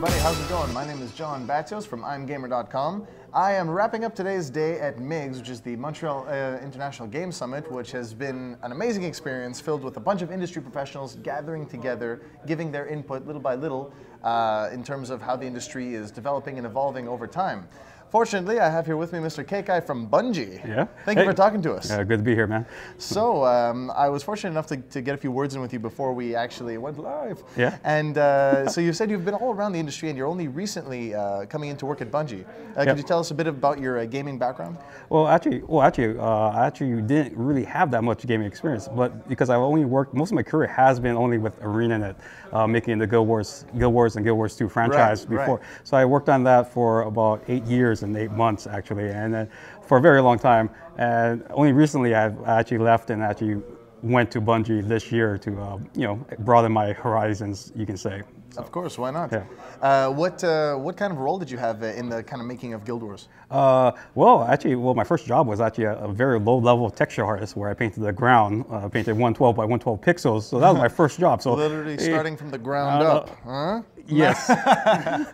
everybody, how's it going? My name is John Batios from imgmr.com. I am wrapping up today's day at MIGS, which is the Montreal International Game Summit, which has been an amazing experience filled with a bunch of industry professionals gathering together, giving their input little by little in terms of how the industry is developing and evolving over time. Fortunately, I have here with me Mr. Kekai from Bungie. Yeah. Thank you for talking to us. Good to be here, man. So, I was fortunate enough to get a few words in with you before we actually went live. Yeah. And so you said you've been all around the industry and you're only recently coming into work at Bungie. Could you tell us a bit about your gaming background? Well, actually, didn't really have that much gaming experience, but because I've only worked, most of my career has been only with ArenaNet, making the Guild Wars and Guild Wars 2 franchise before. Right. So I worked on that for about 8 years. And 8 months actually, and for a very long time, and only recently I've actually left and actually went to Bungie this year to you know, broaden my horizons, you can say. So, of course, why not? Yeah. What kind of role did you have in the kind of making of Guild Wars? Well, my first job was actually a very low level texture artist where I painted the ground, painted 112 by 112 pixels. So that was my first job. So literally starting from the ground up. Huh? Yes.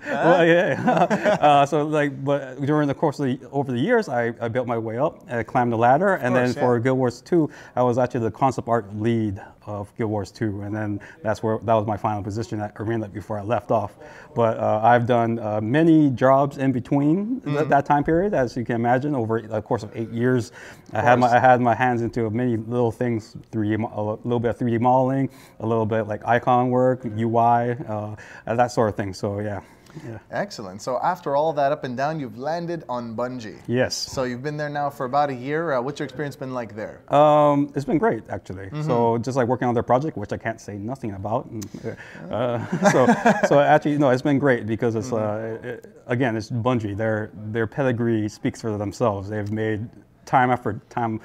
Well, yeah. So like, but during the course of over the years, I built my way up, I climbed the ladder, and then for Guild Wars 2, I was actually the concept art lead of Guild Wars 2, and then that was my final position at ArenaNet before I left off. But I've done many jobs in between that time period, as you can imagine. Over the course of 8 years, I had my hands into many little things, a little bit of 3D modeling, a little bit like icon work, UI, that sort of thing. So yeah. Yeah. Excellent. So after all that up and down, you've landed on Bungie. Yes. So you've been there now for about a year. What's your experience been like there? It's been great, actually. So just like working on their project, which I can't say nothing about. So actually, no, it's been great because it's again, it's Bungie. Their pedigree speaks for themselves. They've made time after time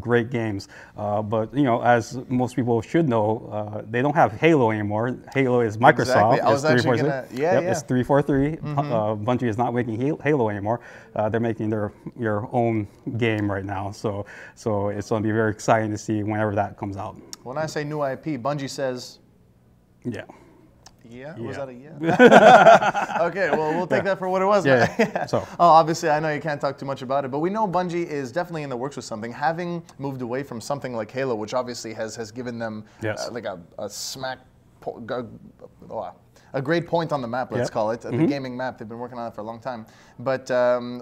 great games, but you know, as most people should know, they don't have Halo anymore. Halo is Microsoft. Exactly. I was actually gonna, yeah. It's 343. Bungie is not making Halo anymore. They're making your own game right now, so it's going to be very exciting to see whenever that comes out. When I say new IP, Bungie says, yeah. Yeah? Was that a yeah? Okay, well, we'll take that for what it was. Yeah, yeah. So. Oh, obviously, I know you can't talk too much about it, but we know Bungie is definitely in the works with something. Having moved away from something like Halo, which obviously has given them like a great point on the map, let's call it, the gaming map. They've been working on it for a long time. But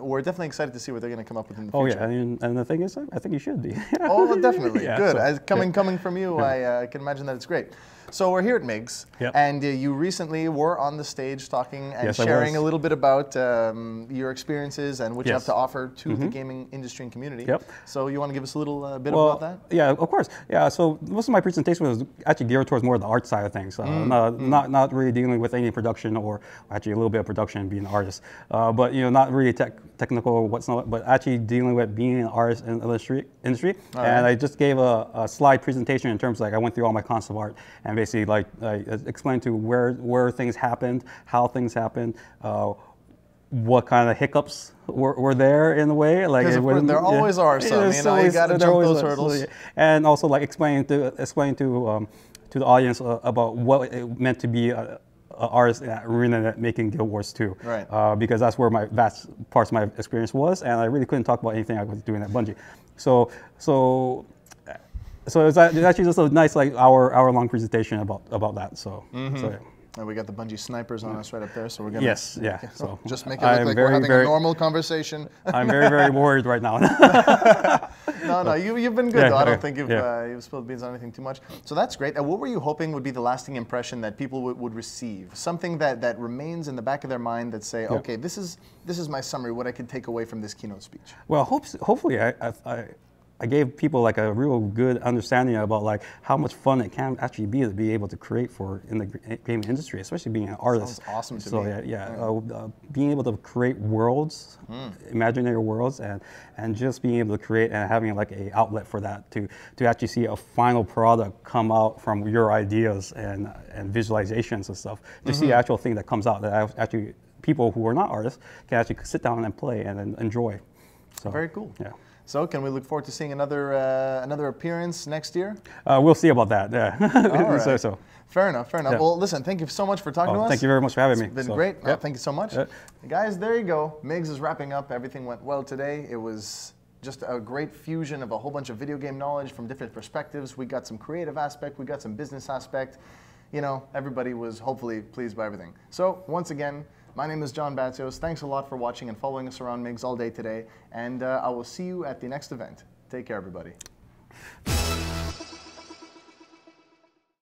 we're definitely excited to see what they're going to come up with in the future. Oh, yeah, and the thing is, I think you should be. Oh, definitely. Yeah, good. So, coming from you, I can imagine that it's great. So we're here at MIGS, and you recently were on the stage talking and sharing a little bit about your experiences and what you have to offer to the gaming industry and community. So you want to give us a little bit about that? Yeah, of course. Yeah, so most of my presentation was actually geared towards more the art side of things, not really dealing with any production, or actually a little bit of production, being an artist, but you know, not really technical or what's not, but actually dealing with being an artist in the industry. All and I just gave a slide presentation in terms of, like, I went through all my concept art and basically, like, I explained to where things happened, how things happened, what kind of hiccups were there in a way. Like, there always are some, you know, you gotta jump those hurdles. And also, like, explain to the audience about what it meant to be an artist at ArenaNet making Guild Wars 2. Right. Because that's where my vast parts of my experience was, and I really couldn't talk about anything I was doing at Bungie. So it was actually just a nice, like, hour-long presentation about that. So, and we got the Bungie snipers on us right up there, so we're gonna so just make it look like we're having a normal conversation. I'm very, very worried right now. No, you've been good. I don't think you've spilled beans on anything too much. So that's great. And what were you hoping would be the lasting impression that people would receive? Something that remains in the back of their mind that say, okay, this is my summary, what I could take away from this keynote speech. Well, hopefully I gave people, like, a real good understanding about, like, how much fun it can actually be to be able to create in the gaming industry, especially being an artist. Sounds awesome to me. Being able to create worlds, imaginary worlds, and just being able to create and having, like, a outlet for that to actually see a final product come out from your ideas and visualizations and stuff. To see the actual thing that comes out that actually people who are not artists can actually sit down and play and enjoy. So, very cool. Yeah. So can we look forward to seeing another another appearance next year? We'll see about that. Yeah. All right. So. Fair enough, fair enough. Yeah. Well, listen, thank you so much for talking to us. Thank you very much for having me. It's been great. Yeah. Thank you so much. Yeah. Guys, there you go. Migs is wrapping up. Everything went well today. It was just a great fusion of a whole bunch of video game knowledge from different perspectives. We got some creative aspect. We got some business aspect. You know, everybody was hopefully pleased by everything. So once again, my name is John Batios. Thanks a lot for watching and following us around Migs all day today. And I will see you at the next event. Take care, everybody.